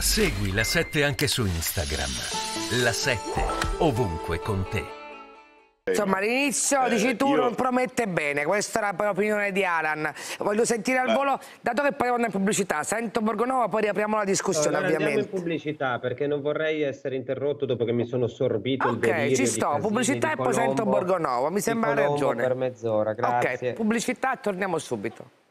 Segui La 7 anche su Instagram. La 7 ovunque con te. Insomma, all'inizio dici tu non promette bene, questa era poi l'opinione di Alan. Voglio sentire al volo, dato che poi andiamo in pubblicità, sento Borgonovo, poi riapriamo la discussione. Allora, ovviamente andiamo in pubblicità perché non vorrei essere interrotto dopo che mi sono sorbito il delirio. Ok, ci sto, Casini, pubblicità e Colombo, poi sento Borgonovo, mi sembra ragione. Per mezz'ora, grazie. Ok, pubblicità, torniamo subito.